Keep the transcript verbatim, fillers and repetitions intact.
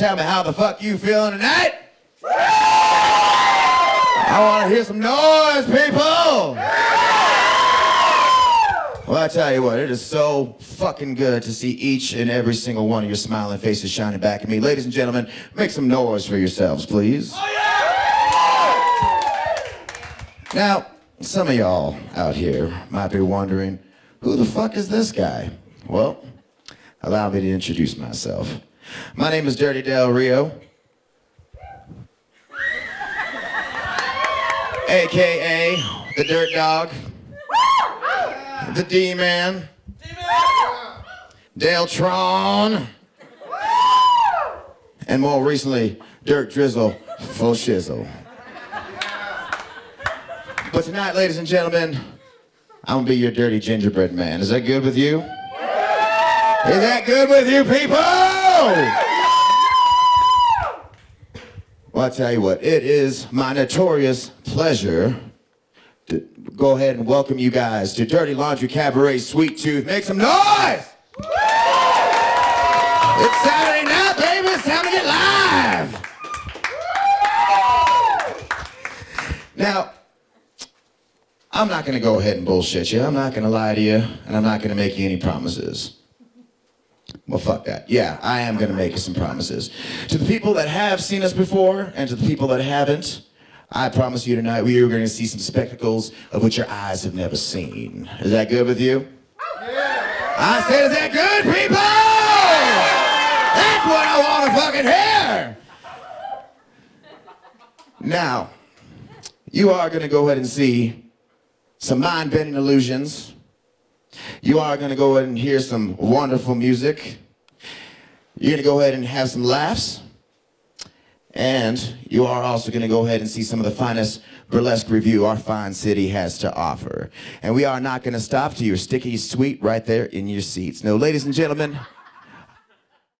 Tell me how the fuck you feeling tonight? I want to hear some noise, people! Well, I tell you what, it is so fucking good to see each and every single one of your smiling faces shining back at me. Ladies and gentlemen, make some noise for yourselves, please. Now, some of y'all out here might be wondering, who the fuck is this guy? Well, allow me to introduce myself. My name is Dirty Del Rio, A K A the Dirt Dog. The D-Man, Deltron, and more recently, Dirt Drizzle Full Shizzle. But tonight, ladies and gentlemen, I'm gonna be your Dirty Gingerbread Man. Is that good with you? Is that good with you, people? Well, I tell you what, it is my notorious pleasure to go ahead and welcome you guys to Dirty Laundry Cabaret Sweet Tooth. Make some noise! It's Saturday night, baby. It's time to get live. Now, I'm not going to go ahead and bullshit you. I'm not going to lie to you, and I'm not going to make you any promises. Well, fuck that. Yeah, I am going to make you some promises. To the people that have seen us before, and to the people that haven't, I promise you tonight we are going to see some spectacles of which your eyes have never seen. Is that good with you? Yeah. I said, is that good, people? That's what I want to fucking hear! Now, you are going to go ahead and see some mind-bending illusions. You are going to go ahead and hear some wonderful music. You're going to go ahead and have some laughs. And you are also going to go ahead and see some of the finest burlesque review our fine city has to offer. And we are not going to stop till you're sticky sweet right there in your seats. Now, ladies and gentlemen...